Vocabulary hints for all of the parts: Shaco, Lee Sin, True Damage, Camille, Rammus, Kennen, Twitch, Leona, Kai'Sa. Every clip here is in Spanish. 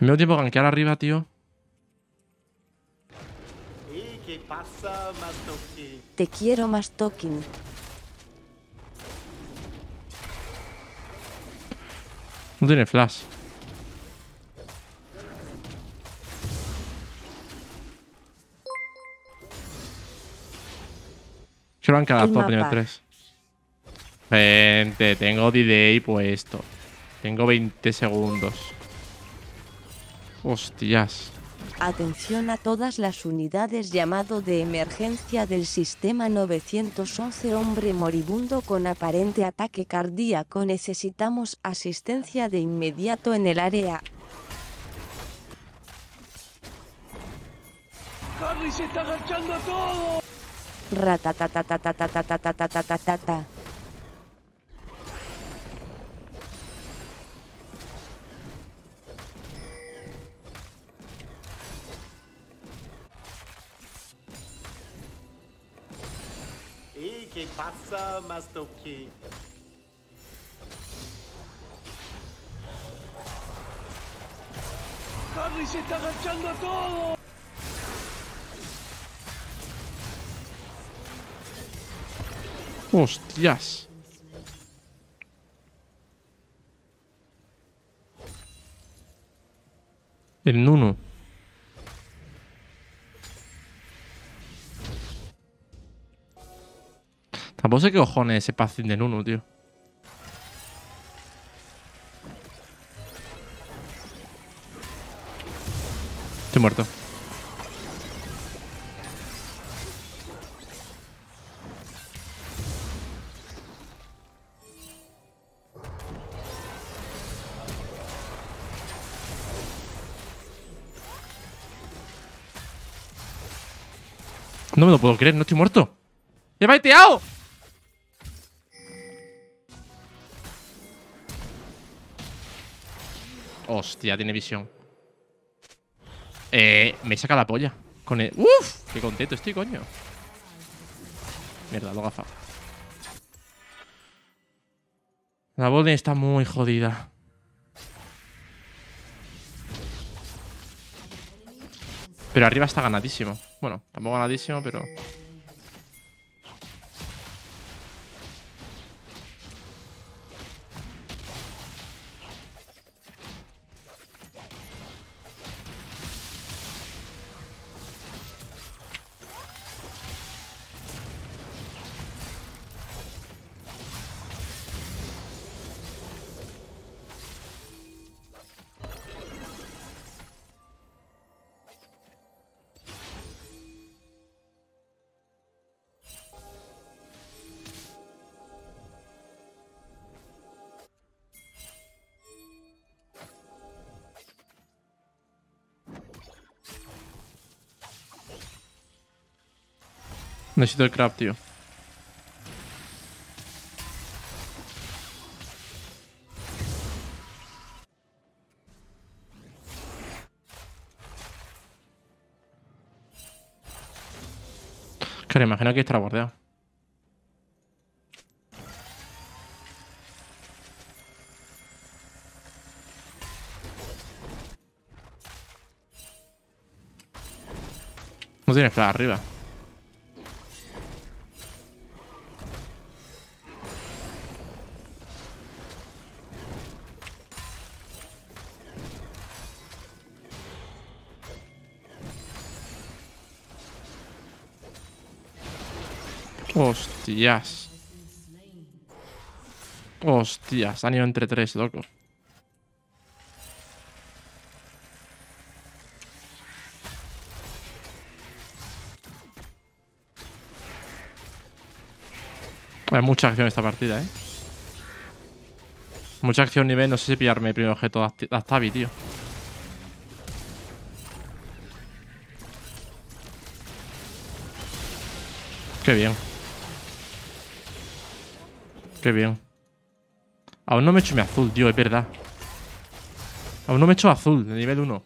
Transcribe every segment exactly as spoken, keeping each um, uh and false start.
Me dio tiempo a gankear arriba, tío. ¿Qué pasa, Mastokin? Te quiero, Mastokin. No tiene flash. Yo lo han cagado por primera tres. Vente, tengo D D I puesto. Tengo veinte segundos. Hostias. Atención a todas las unidades, llamado de emergencia del sistema nueve once, hombre moribundo con aparente ataque cardíaco. Necesitamos asistencia de inmediato en el área. ¡Harry se está agachando a todo! Ratatatatatatatatatatatata. ¿Qué pasa, Mastoki? ¡Harry se está agachando a todo! ¡Hostias! El Nuno. Tampoco sé qué cojones ese passing de Nuno, tío. Estoy muerto. No me lo puedo creer, no estoy muerto. ¡He baiteado! Hostia, tiene visión. Eh, me saca la polla. Con el... ¡Uf! ¡Qué contento estoy, coño! Mierda, lo gafa. La bola está muy jodida. Pero arriba está ganadísimo. Bueno, tampoco ganadísimo, pero... Necesito el crap, tío. Claro, imagino que estará bordeado. No tiene flash arriba. Hostias. Hostias, han ido entre tres, loco. Hay mucha acción esta partida, eh. Mucha acción nivel, no sé si pillarme el primer objeto de Actavi, tío. Qué bien. Qué bien. Aún no me he hecho mi azul, tío, es verdad. Aún no me he hecho azul, de nivel uno.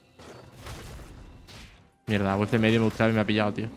Mierda, vuelta en medio me gustaba y me ha pillado, tío.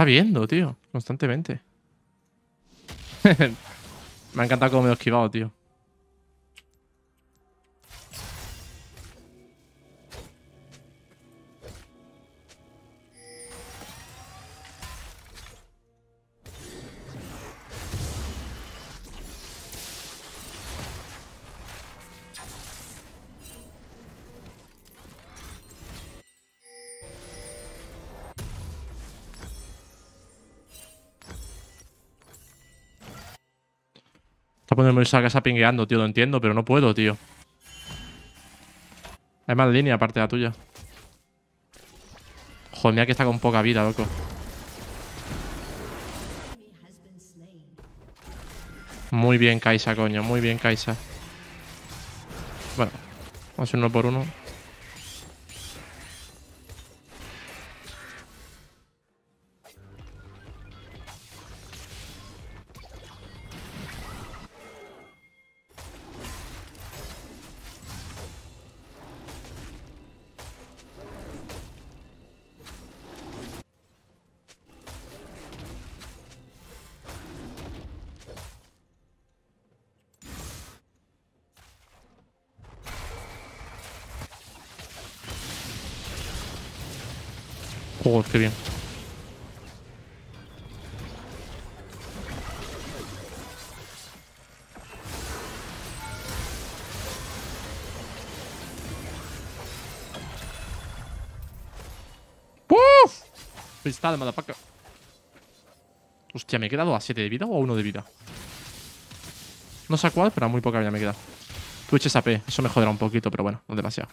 está viendo, tío. Constantemente. Me ha encantado cómo me lo he esquivado, tío. Me salgas a pingueando, tío, lo entiendo, pero no puedo, tío. Hay más línea aparte de la tuya. Joder, mira que está con poca vida, loco. Muy bien, Kai'Sa, coño, muy bien, Kai'Sa. Bueno, vamos a hacer uno por uno. Oh, qué bien. ¡Puf! Pistad, madapaca. Hostia, me he quedado a siete de vida o a uno de vida. No sé a cuál, pero a muy poca vida me he quedado. Twitch es A P, eso me joderá un poquito, pero bueno, no demasiado.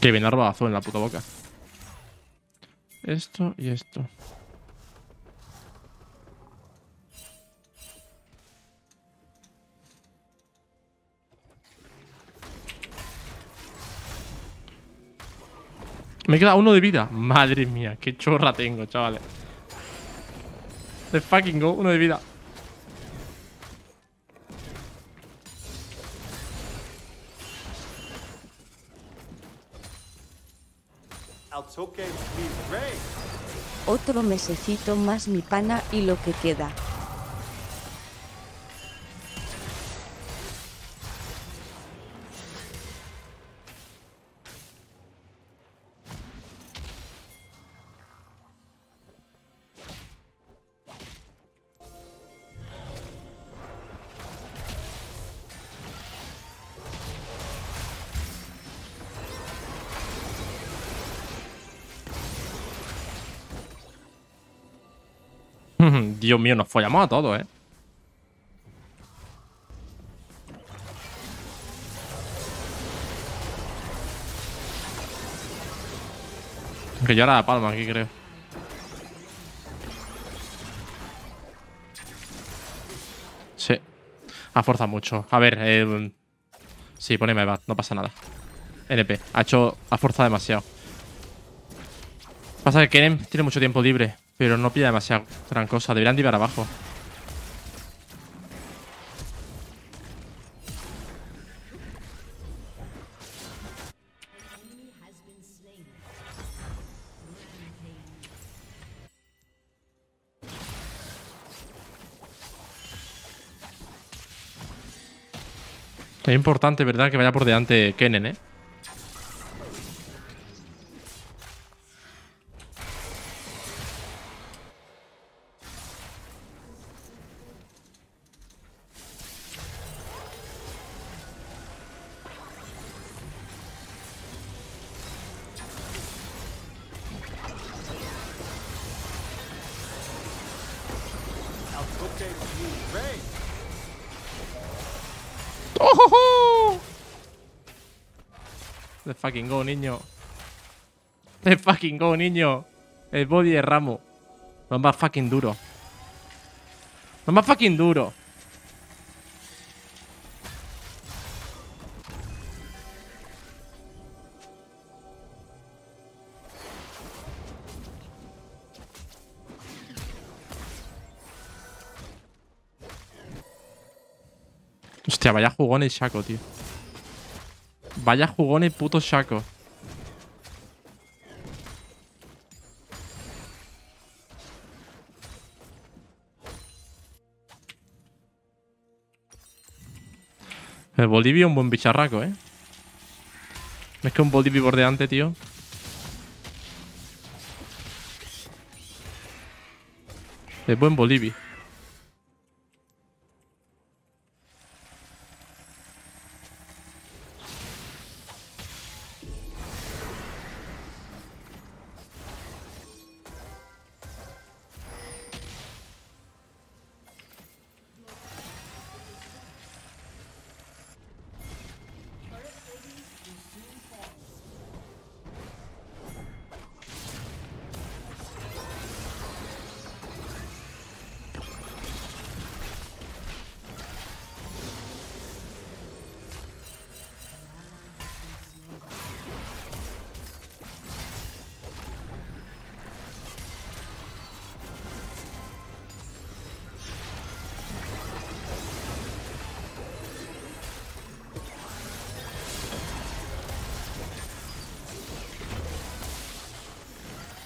Que viene arbazo en la puta boca. Esto y esto. Me queda uno de vida. Madre mía, qué chorra tengo, chavales. The fucking go, uno de vida. Otro mesecito más, mi pana, y lo que queda. Dios mío, nos follamos a todos, ¿eh? Que yo era la palma aquí, creo. Sí. Ha forzado mucho. A ver, eh, sí, poneme bat, no pasa nada. N P, ha hecho... ha forzado demasiado. Pasa que Kennen tiene mucho tiempo libre. Pero no pilla demasiado gran cosa. Deberían divar abajo. Es importante, ¿verdad? Que vaya por delante Kennen, ¿eh? Let's fucking go, niño. Let's fucking go, niño. El body de Rammus. Lo más fucking duro. Lo más fucking duro. Hostia, vaya jugón el Shaco, tío. Vaya jugón el puto Shaco. El Bolivia es un buen bicharraco, ¿eh? Es que un Bolivia bordeante, tío. Es buen Bolivia.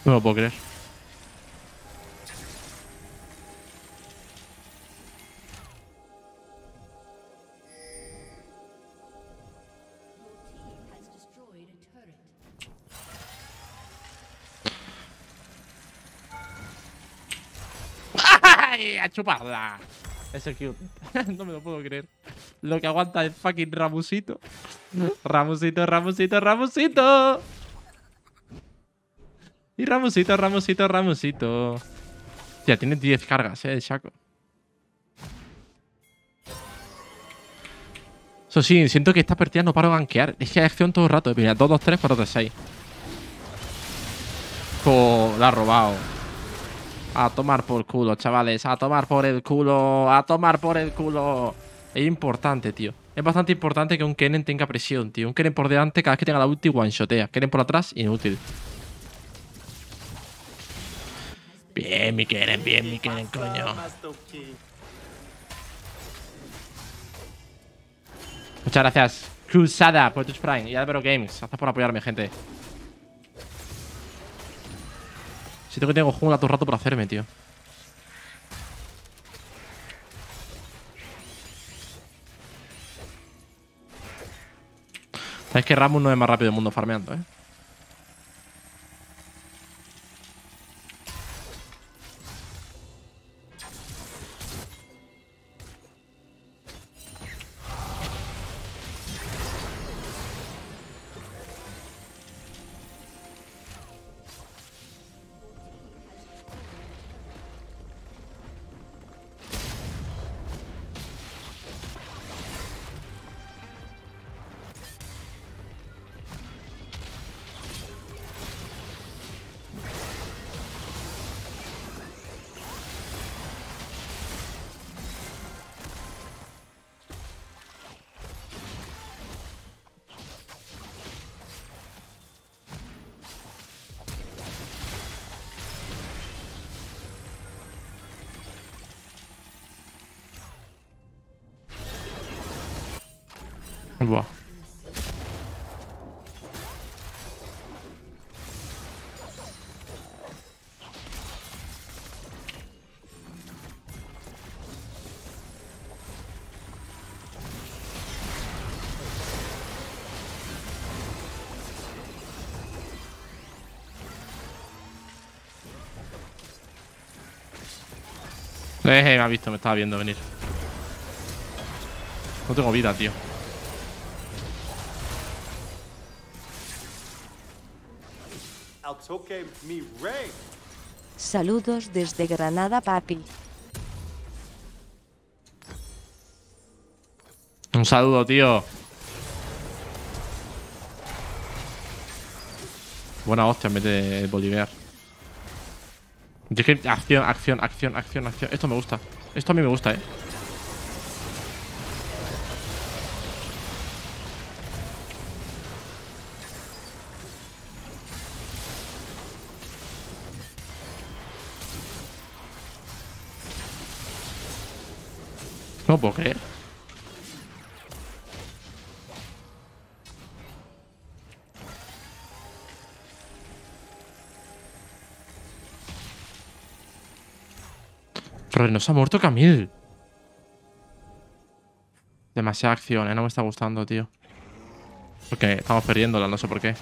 No lo puedo creer. ¡Ay! ¡A chuparla! Eso es cute. No me lo puedo creer. Lo que aguanta el fucking Rammusito. Rammusito, Rammusito, Rammusito. Y Rammusito, Rammusito, Rammusito. Ya tiene diez cargas, eh, el Shaco. Eso sí, siento que estas partidas no paro de gankear. Es que hay acción todo el rato. Mira, dos, dos, tres, cuatro, tres, seis. Oh, la ha robado. A tomar por culo, chavales. A tomar por el culo. A tomar por el culo. Es importante, tío. Es bastante importante que un Kennen tenga presión, tío. Un Kennen por delante, cada vez que tenga la ulti, one-shotea. Kennen por atrás, inútil. Bien, mi Kennen, bien, mi Kennen, coño. Muchas gracias, Cruzada, por Twitch Prime y Álvaro Games. Gracias por apoyarme, gente. Siento que tengo jungla todo el rato por hacerme, tío. Sabes que Rammus no es más rápido del mundo farmeando, eh. Buah. Eh, eh, me ha visto, me estaba viendo venir. No tengo vida, tío. Saludos desde Granada, papi. Un saludo, tío. Buena hostia en vez de boliviar. Yo es que acción, acción, acción, acción, acción. Esto me gusta. Esto a mí me gusta, eh. No puedo creer. Ostras, nos ha muerto Camille. Demasiada acción, eh. No me está gustando, tío. Porque estamos perdiéndola, no sé por qué.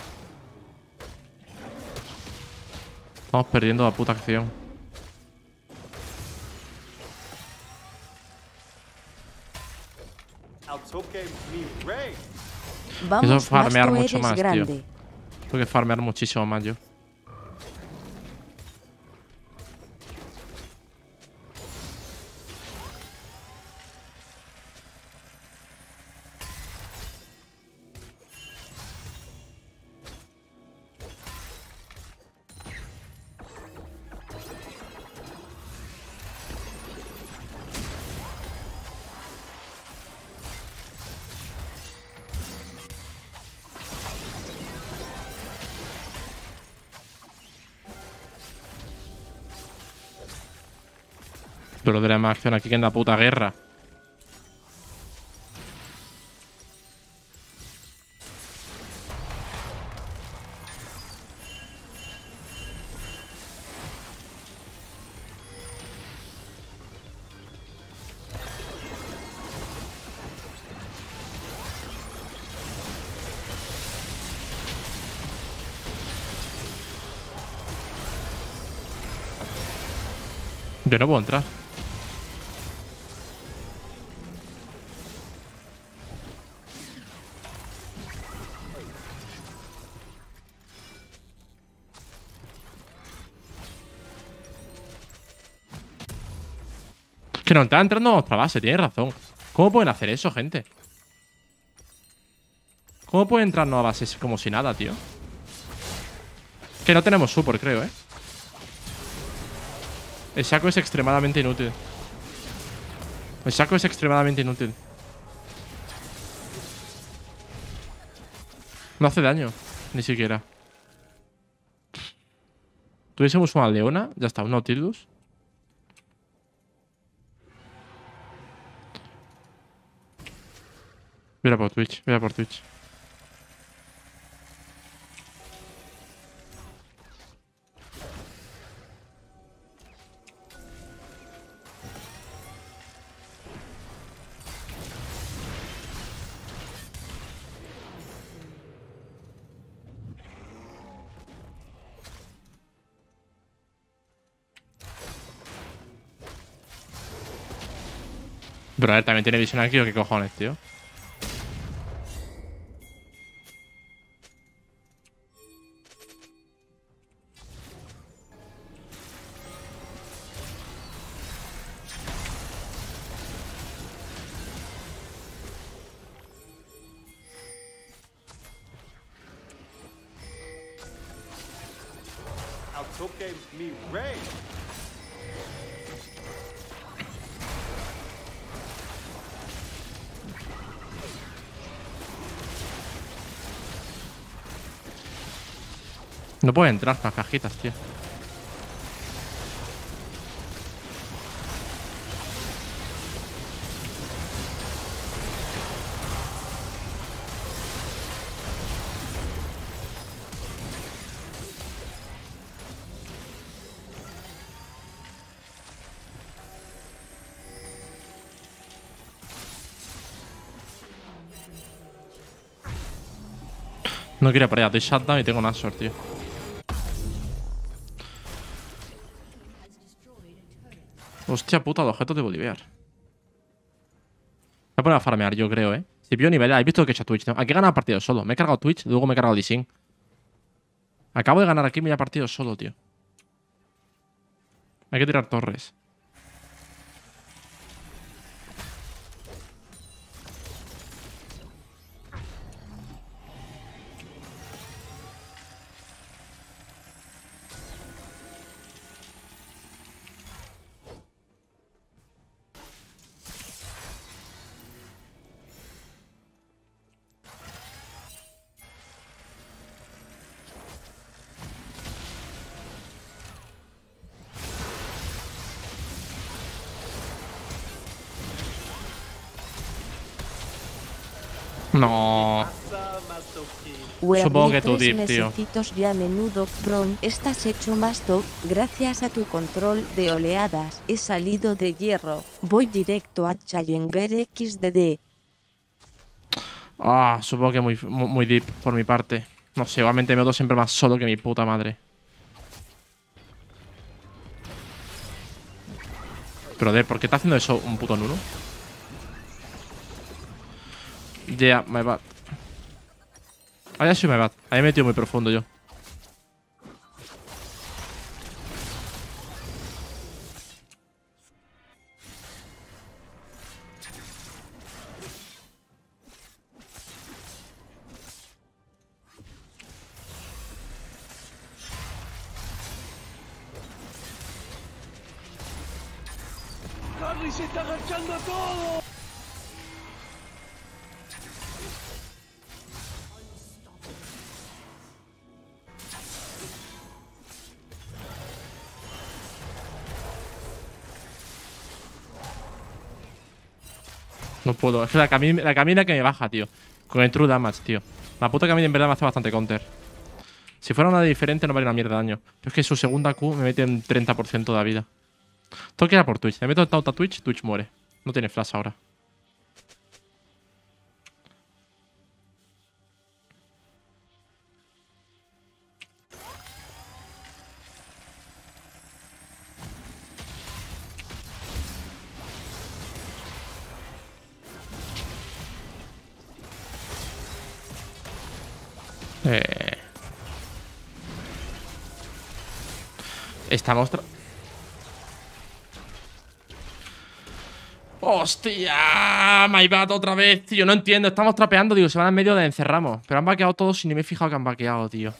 Estamos perdiendo la puta acción. Eso es farmear mucho más, tío. Tengo que farmear muchísimo más yo. Pero de la más acción aquí que en la puta guerra. Yo no puedo entrar. No, está entrando a nuestra base, tienes razón. ¿Cómo pueden hacer eso, gente? ¿Cómo pueden entrarnos a bases como si nada, tío? Que no tenemos support, creo, eh. El Shaco es extremadamente inútil. El Shaco es extremadamente inútil. No hace daño, ni siquiera. Tuviésemos una Leona, ya está, un Nautilus. Mira por Twitch, mira por Twitch. Pero a ver, también tiene visión aquí o qué cojones, tío. No puedo entrar con las cajitas, tío. No quiero para allá, estoy shutdown y tengo un answer, tío. Hostia puta, el objeto de Bolívar. Voy a poner a farmear, yo creo, eh. Si pido nivel, ¿habéis visto que he hecho Twitch? ¿No? Aquí he ganado partido solo. Me he cargado Twitch, luego me he cargado Lee Sin. Acabo de ganar aquí, me he partido solo, tío. Hay que tirar torres. No. Supongo que tu dip, tío. Ya menudo pron, estás hecho más top, gracias a tu control de oleadas. He salido de hierro. Voy directo a Challenger equis de de. Ah, supongo que muy, muy, muy deep por mi parte. No sé, igualmente me noto siempre más solo que mi puta madre. Pero de, ¿por qué está haciendo eso un puto nulo? Yeah, my bad. Ah, ya soy my bad. Ahí me he metido muy profundo yo. No puedo, es que la, cami la camina que me baja, tío. Con el True Damage, tío. La puta camina en verdad me hace bastante counter. Si fuera una diferente no vale una mierda de daño. Pero es que su segunda Q me mete un treinta por ciento de la vida. Tengo que ir a por Twitch. Me meto el taunt a Twitch, Twitch muere. No tiene flash ahora. Eh. Esta mostra. ¡Hostia! My bad otra vez, tío. No entiendo. Estamos trapeando, digo. Se van en medio de encerramos. Pero han vaqueado todos y ni me he fijado que han vaqueado, tío.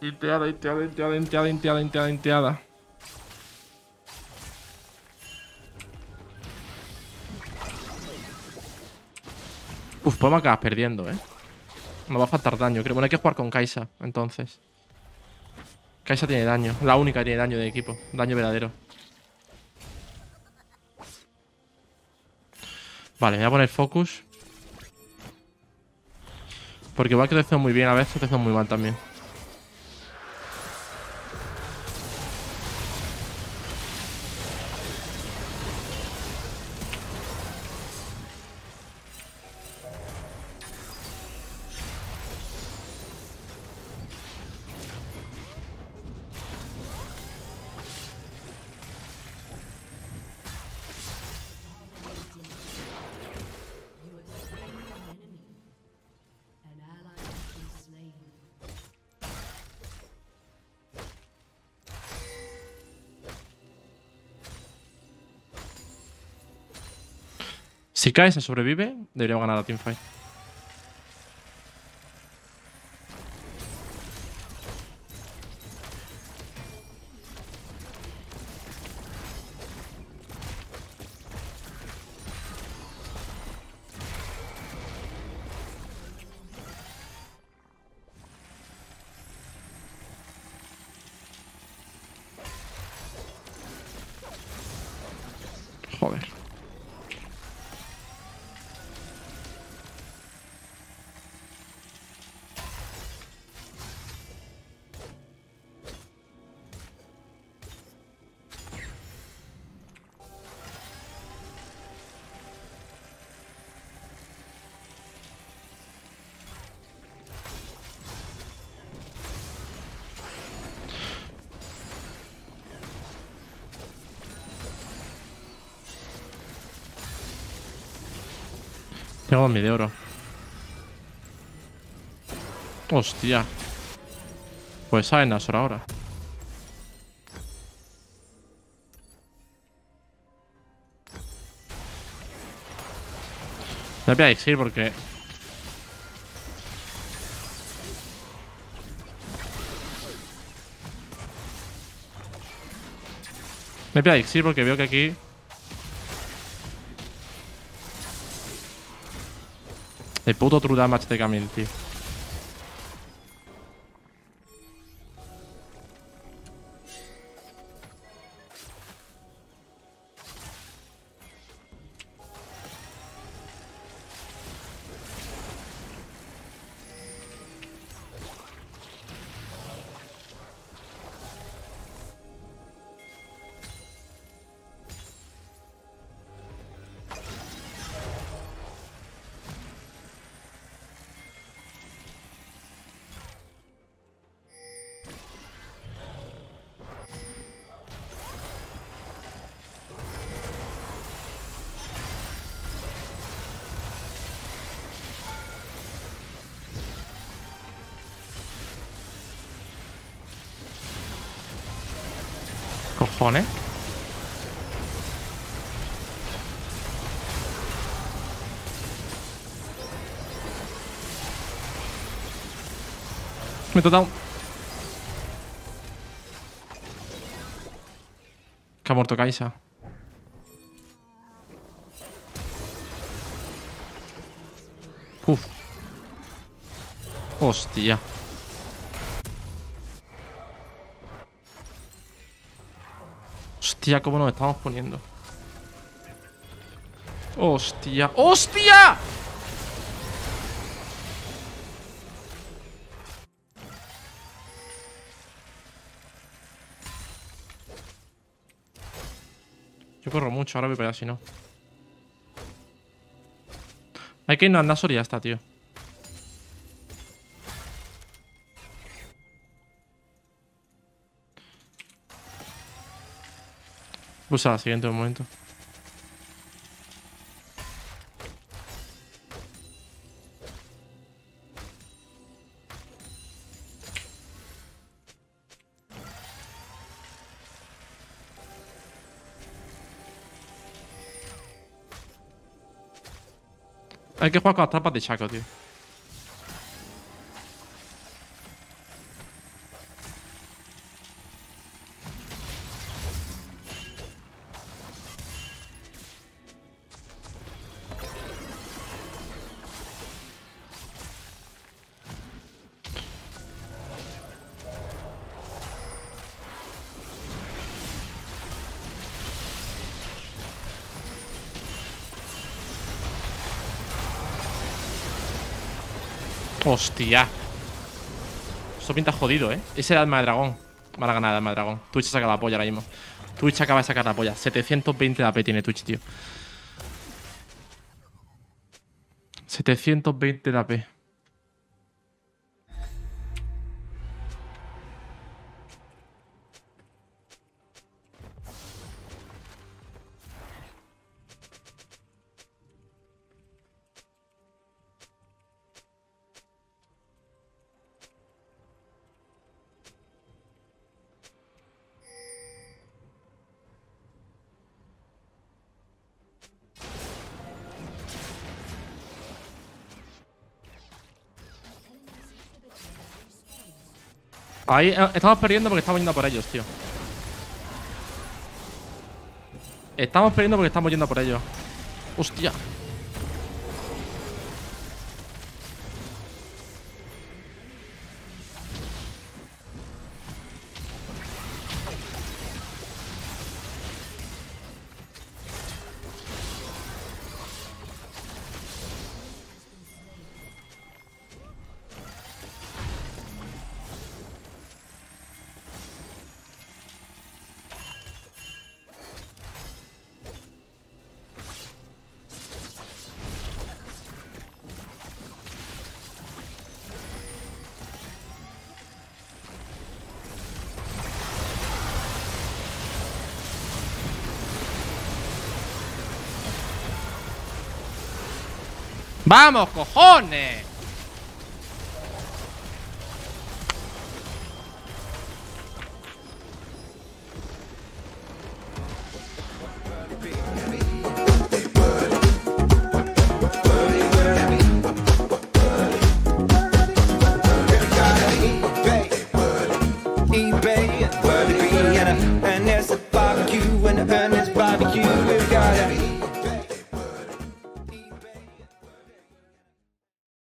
Inteada, inteada, inteada, inteada, inteada, inteada, inteada. Uf, pues me acabas perdiendo, eh. Me va a faltar daño, creo. Bueno, hay que jugar con Kai'Sa, entonces. Kai'Sa tiene daño. La única que tiene daño de equipo. Daño verdadero. Vale, voy a poner focus. Porque igual que te hacen muy bien a veces, te hacen muy mal también. Si Kai'Sa sobrevive, deberíamos ganar la teamfight. Joder. Tengo mi de oro. Hostia. Pues saben Nasor ahora. No voy a decir porque... Me voy a decir porque veo que aquí... El puto True Damage de Camille, tío. cojones. Me he tocado. Que ha muerto Kai'Sa. Uf. Hostia. Hostia, cómo nos estamos poniendo. Hostia. ¡Hostia! Yo corro mucho, ahora voy para allá, si no. Hay que irnos a Nasor y ya está, tío. Pulsa la siguiente de un momento. Hay que jugar con las trampas de Shaco, tío. Hostia. Esto pinta jodido, ¿eh? Ese alma de dragón. Mala ganada, alma de dragón. Twitch saca la polla ahora mismo. Twitch acaba de sacar la polla. setecientos veinte de A P tiene Twitch, tío. setecientos veinte de A P. Ahí estamos perdiendo porque estamos yendo a por ellos, tío. Estamos perdiendo porque estamos yendo a por ellos. Hostia. ¡Vamos, cojones!